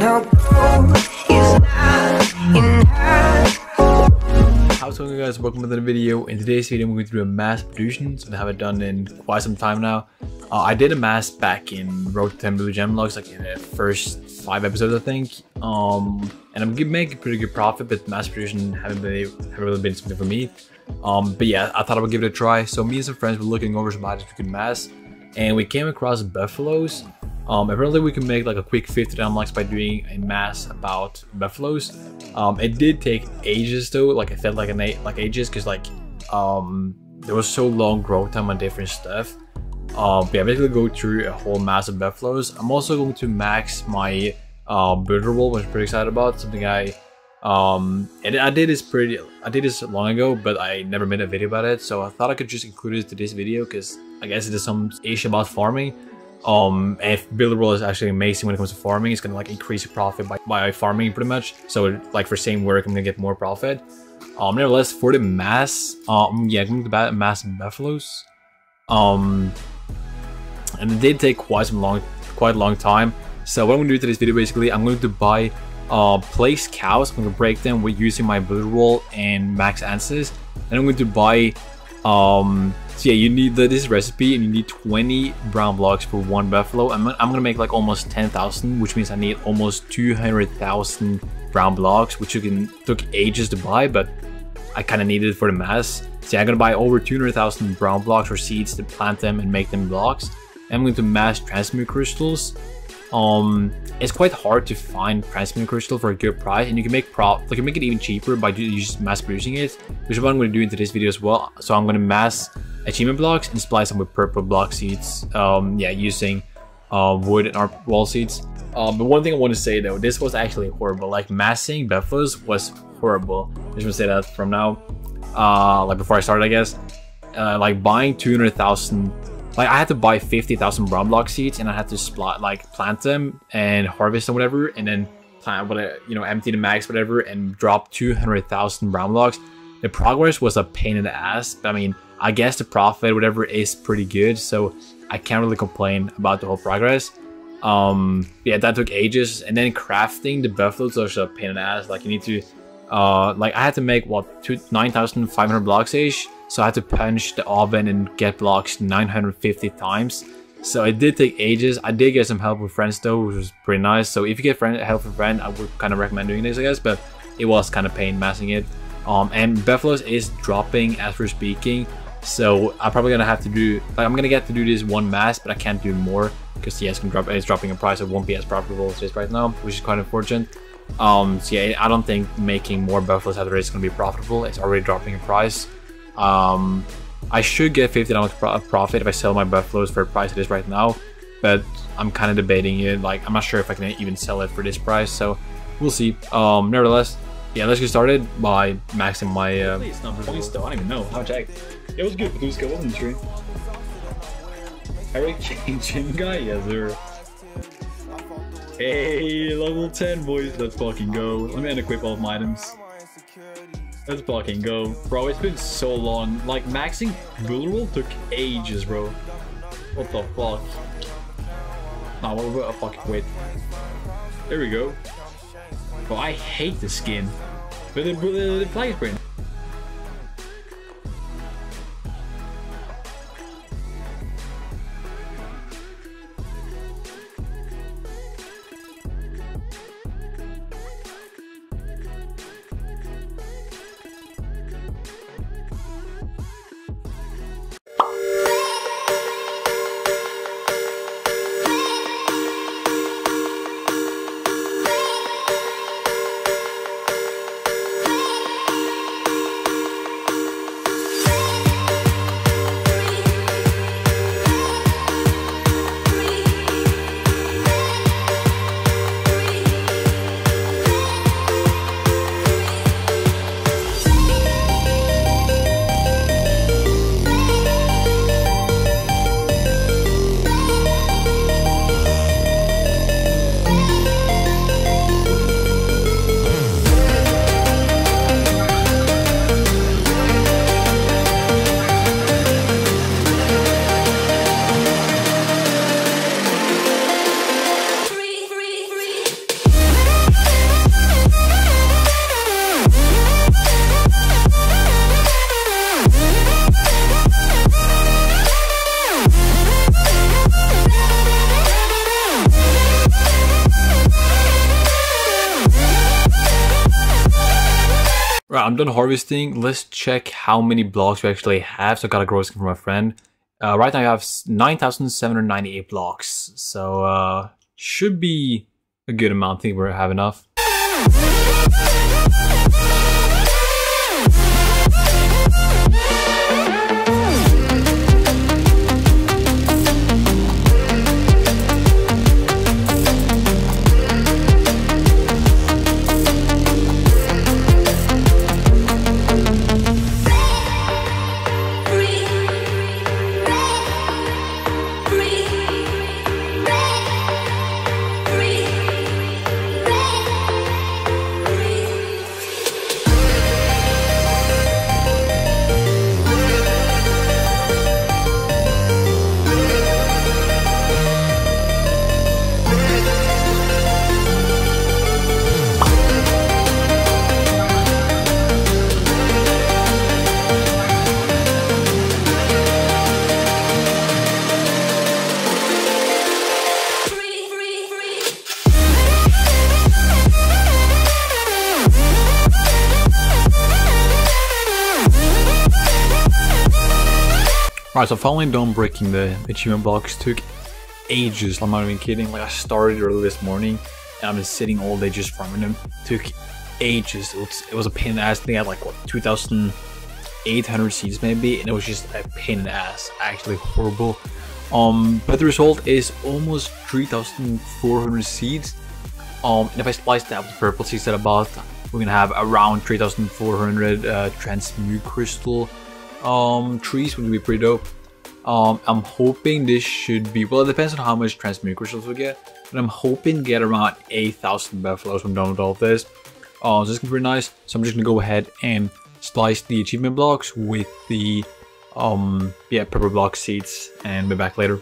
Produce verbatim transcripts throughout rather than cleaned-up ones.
no goal is not enough. How's it going, guys? Welcome to another video. In today's video, I'm going to do a mass production. So I haven't done in quite some time now. Uh, I did a mass back in Road to ten Blue Gem Logs, like in the first five episodes, I think. Um, and I'm making a pretty good profit, but mass production haven't been haven't really been something for me. Um, but yeah, I thought I would give it a try. So me and some friends were looking over some items we could mass, and we came across buffaloes. Um, apparently we can make like a quick fifty unlocks by doing a mass about buffaloes. Um, it did take ages though, like I felt like an eight, like ages, because like um, there was so long growth time on different stuff. Um, but yeah, basically go through a whole mass of buffaloes. I'm also going to max my uh, builder wall, which I'm pretty excited about. Something I um, and I did this pretty, I did this long ago, but I never made a video about it. So I thought I could just include it to this video because I guess it is some ish about farming. Um, and builder roll is actually amazing when it comes to farming. It's gonna like increase your profit by, by farming pretty much. So like for same work, I'm gonna get more profit. Um, nevertheless, for the mass, um, yeah, I'm going to bat mass buffaloes. Um, and it did take quite some long, quite a long time. So what I'm gonna do to this video, basically, I'm going to buy, uh, place cows. I'm gonna break them with using my builder roll and max answers. And I'm going to buy, um. So yeah, you need the, this recipe, and you need twenty brown blocks for one buffalo. I'm, I'm gonna make like almost ten thousand, which means I need almost two hundred thousand brown blocks, which you can, took ages to buy, but I kind of needed it for the mass. So yeah, I'm gonna buy over two hundred thousand brown blocks or seeds to plant them and make them blocks. I'm going to mass transmute crystals. Um, it's quite hard to find transmute crystal for a good price, and you can make prop, like you can make it even cheaper by just mass producing it, which is what I'm going to do into this video as well. So I'm going to mass achievement blocks and splice them with purple block seeds, um yeah, using uh wood and our wall seeds. Um but one thing I want to say though, this was actually horrible. Like massing buffaloes was horrible. I just want to say that from now, uh like before I started, I guess, uh like buying two hundred thousand, like I had to buy fifty thousand brown block seeds, and I had to split, like plant them and harvest them, whatever, and then plant whatever, you know, empty the mags, whatever, and drop two hundred thousand brown blocks. The progress was a pain in the ass, but I mean, I guess the profit, whatever, is pretty good, so I can't really complain about the whole progress. Um, yeah, that took ages, and then crafting the buffaloes was a pain in the ass. Like you need to, uh, like I had to make what nine thousand five hundred blocks ish, so I had to punch the oven and get blocks nine hundred fifty times. So it did take ages. I did get some help with friends though, which was pretty nice. So if you get friend help with friend, I would kind of recommend doing this, I guess. But it was kind of pain massing it. Um, and buffaloes is dropping as we're speaking. So I'm probably gonna have to do, like I'm gonna get to do this one mass, but I can't do more because yes, drop, it's dropping a price of one P S profitable right now, which is quite unfortunate. Um, so yeah, I don't think making more buffaloes after this is gonna be profitable. It's already dropping a price. Um, I should get fifty dollars pro profit if I sell my buffaloes for the price it is right now, but I'm kind of debating it. Like I'm not sure if I can even sell it for this price, so we'll see. Um, nevertheless, yeah, let's get started by maxing my uh, points though. I don't even know how jacked. It was good, blue skill, wasn't it? Eric King Gym guy, yes sir. Hey, level ten boys, let's fucking go. Let me unequip all of my items. Let's fucking go. Bro, it's been so long. Like maxing Builder took ages, bro. What the fuck? Nah, what about a fucking quit? There we go. Bro, I hate the skin. But the, the, the flag print. Right, I'm done harvesting. Let's check how many blocks we actually have. So I got a grow skin from my friend. Uh, right now I have nine thousand seven hundred ninety-eight blocks. So uh, should be a good amount. I think we have enough. Alright, so finally done breaking the achievement blocks. Took ages, I'm not even kidding. Like, I started early this morning and I've been sitting all day just farming them. Took ages. It was, it was a pain in the ass. I think I had like, what, two thousand eight hundred seeds maybe, and it was just a pain in the ass. Actually horrible. Um, but the result is almost three thousand four hundred seeds. Um, and if I slice that with purple seeds that I bought, we're gonna have around three thousand four hundred uh, transmute crystal um trees, would be pretty dope. um I'm hoping this should be, well, it depends on how much transmute crystals we get, but I'm hoping to get around eight thousand buffaloes when I'm done with all of this. Uh, so this is gonna be pretty nice. So I'm just gonna go ahead and slice the achievement blocks with the um yeah pepper block seeds, and be back later.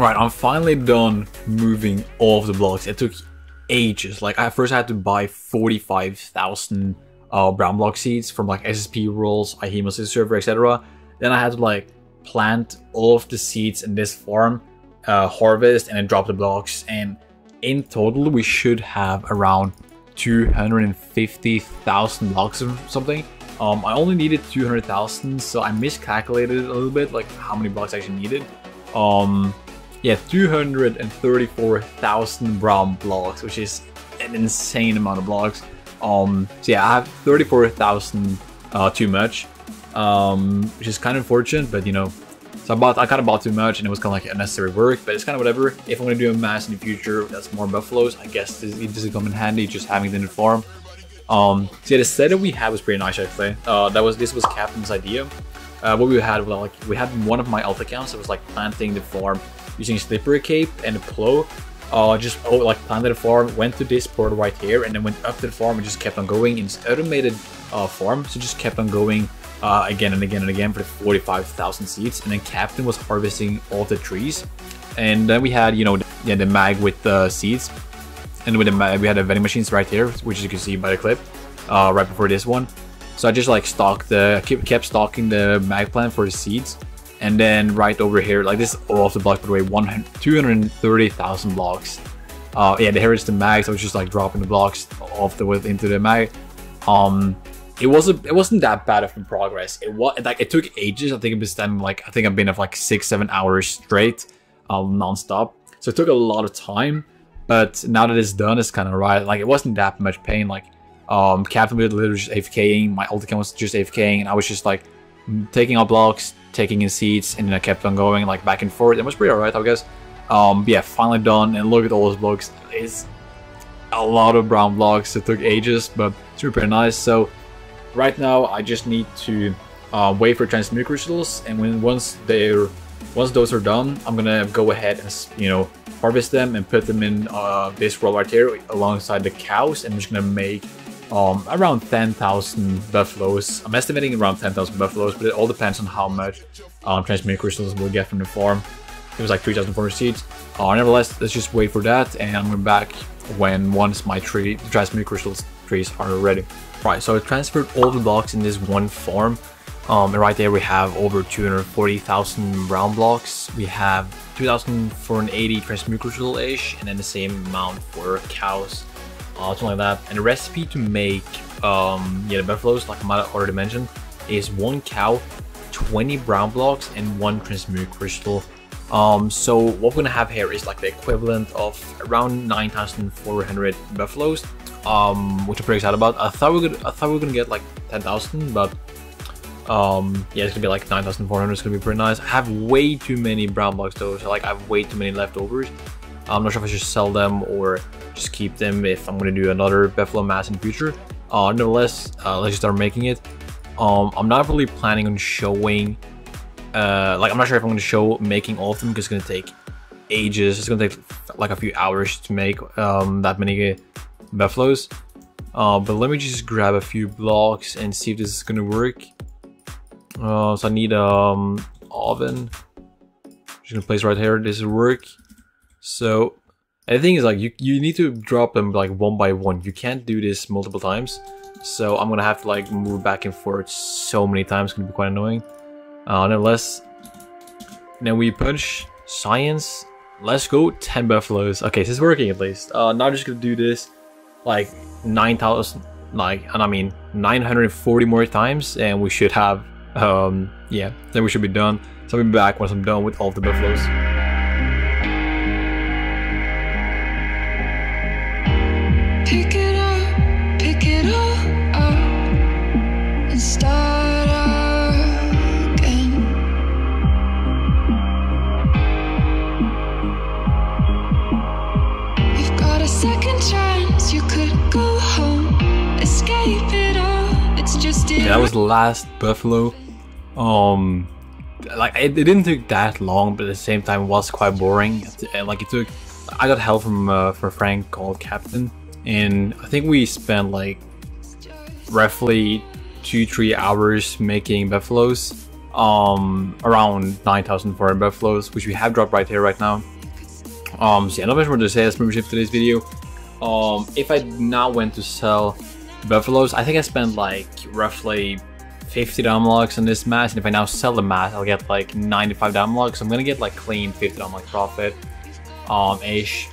Alright, I'm finally done moving all of the blocks. It took ages. Like, I first had to buy forty-five thousand uh, brown block seeds from like S S P rolls, Ihemosis server, et cetera. Then I had to like plant all of the seeds in this farm, uh, harvest, and then drop the blocks. And in total, we should have around two hundred fifty thousand blocks or something. Um, I only needed two hundred thousand, so I miscalculated it a little bit, like how many blocks I actually needed. Um, yeah, two hundred thirty-four thousand brown blocks, which is an insane amount of blocks. Um, so yeah, I have thirty-four thousand uh, too much, um, which is kind of unfortunate, but you know, so I bought, I kind of bought too much and it was kind of like unnecessary work, but it's kind of whatever. If I'm going to do a mass in the future, that's more buffaloes, I guess this, it doesn't come in handy just having it in the farm. Um, so yeah, the setup we had was pretty nice actually. Uh, that was this was Captain's idea. Uh, what we had was like we had one of my alt accounts that was like planting the farm using Slippery Cape and a plow. Uh, just oh, like planted the farm, went to this portal right here, and then went up to the farm and just kept on going. And it's automated uh, farm, so just kept on going uh, again and again and again for the forty-five thousand seeds. And then Captain was harvesting all the trees, and then we had you know the, yeah the mag with the seeds. And with the we had the vending machines right here, which you can see by the clip, uh, right before this one. So I just like stocked the, kept stocking the mag plant for the seeds, and then right over here, like this all off the block, by the way, two hundred thirty thousand blocks. Uh, yeah, here is the mag. So I was just like dropping the blocks off the with into the mag. Um, it wasn't it wasn't that bad of a progress. It was like it took ages. I think it was time, like I think I've been up like six seven hours straight, um, nonstop. So it took a lot of time. But now that it's done, it's kind of right. Like, it wasn't that much pain. Like, um, Captain was literally just A F K ing. My ult account was just A F K ing. And I was just, like, taking out blocks, taking in seeds. And then I kept on going, like, back and forth. It was pretty alright, I guess. Um, yeah, finally done. And look at all those blocks. It's a lot of brown blocks. It took ages, but it's super nice. So, right now, I just need to uh, wait for transmute crystals. And when once they're... Once those are done, I'm gonna go ahead and, you know, harvest them and put them in uh, this world right here alongside the cows, and I'm just gonna make um, around ten thousand buffaloes. I'm estimating around ten thousand buffaloes, but it all depends on how much um, transmute crystals we'll get from the farm. It was like three thousand four hundred seeds. Uh, nevertheless, let's just wait for that, and I'm gonna be back when once my tree, transmute crystals trees are ready. Alright, so I transferred all the blocks in this one farm. Um, and right there we have over two hundred forty thousand brown blocks. We have two thousand four hundred eighty transmute crystal-ish, and then the same amount for cows, uh, something like that. And the recipe to make um, yeah, the buffaloes, like I might have already mentioned, is one cow, twenty brown blocks, and one transmute crystal. Um, so what we're gonna have here is like the equivalent of around nine thousand four hundred buffaloes, um, which I'm pretty excited about. I thought we could, I thought we were gonna get like ten thousand, but Um, yeah, it's gonna be like nine thousand four hundred. It's gonna be pretty nice. I have way too many brown blocks though, so like I have way too many leftovers. I'm not sure if I should sell them or just keep them if I'm gonna do another buffalo mass in the future. Uh, nevertheless, uh, let's just start making it. Um, I'm not really planning on showing, uh, like I'm not sure if I'm gonna show making all of them because it's gonna take ages. It's gonna take like a few hours to make um, that many buffaloes. Uh, but let me just grab a few blocks and see if this is gonna work. Uh, so I need um oven. Just gonna place right here. This will work. So and the thing is like you you need to drop them like one by one. You can't do this multiple times. So I'm gonna have to like move back and forth so many times. It's gonna be quite annoying. Uh, nonetheless, then we punch science. Let's go. ten buffaloes. Okay, so it's working at least. Uh, now I'm just gonna do this like nine thousand like and I mean nine hundred and forty more times, and we should have. Um, yeah, then we should be done. So I'll be back once I'm done with all the buffaloes. Pick it up, pick it all up, and start again. You've got a second chance, you could go home, escape it all, it's just it. Yeah, that was the last buffalo. Um, like it, it didn't take that long, but at the same time, it was quite boring. Like it took, I got help from uh, from a friend called Kaptein, and I think we spent like roughly two three hours making buffaloes. um, around nine thousand four hundred Buffaloes, which we have dropped right here, right now. Um, so yeah, not much more to say as membership for today's video. Um, if I now went to sell Buffaloes, I think I spent like roughly fifty Diamond Locks on this mass, and if I now sell the mass, I'll get like ninety-five Diamond Locks, so I'm gonna get like clean fifty Diamond Lock profit, um, ish.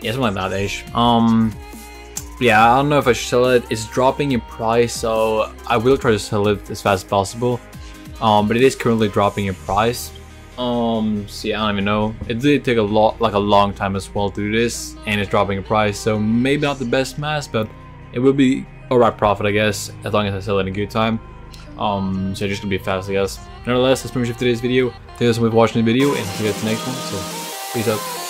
Yeah, something like that, ish. Um, yeah, I don't know if I should sell it. It's dropping in price, so I will try to sell it as fast as possible. Um, but it is currently dropping in price. Um, so yeah, I don't even know. It did take a lot, like a long time as well to do this, and it's dropping in price, so maybe not the best mass, but it will be alright profit, I guess, as long as I sell it in good time. Um, so it's just gonna be fast, I guess. Nonetheless, that's pretty much it for today's video. Thank you so much for watching the video, and see you guys in the next one. So peace out.